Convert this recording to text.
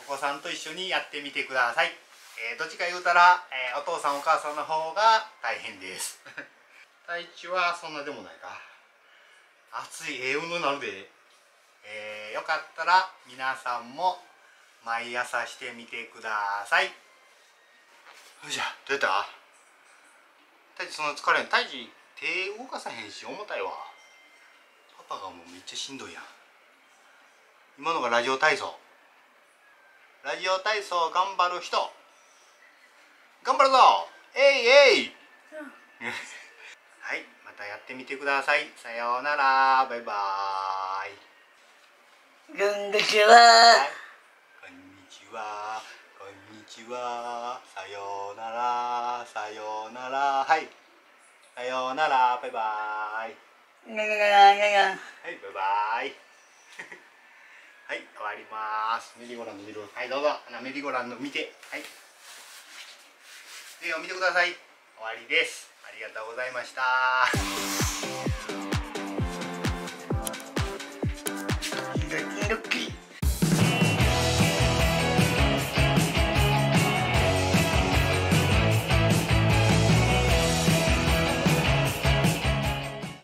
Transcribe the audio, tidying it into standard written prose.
お子さんと一緒にやってみてください。どっちか言うたら、お父さんお母さんの方が大変です。体調はそんなでもないか。暑い運動になるで。よかったら皆さんも毎朝してみてください。よいしょ、どうやった？太一そんな疲れん。太一手動かさへんし重たいわ。パパがもうめっちゃしんどいやん。今のがラジオ体操。ラジオ体操頑張る人頑張るぞえいえい、うん、はい、またやってみてください。さようなら、バイバーイ。こんにちは、はい、こんにちはこんにちは、さようならさようなら、はいさようなら、バイバーイ。なななななな、はい、バイバーイ。はい、終わります。メリーゴーランド見る。はい、どうぞ。メリーゴーランド見て。はい。では見てください。終わりです。ありがとうございました。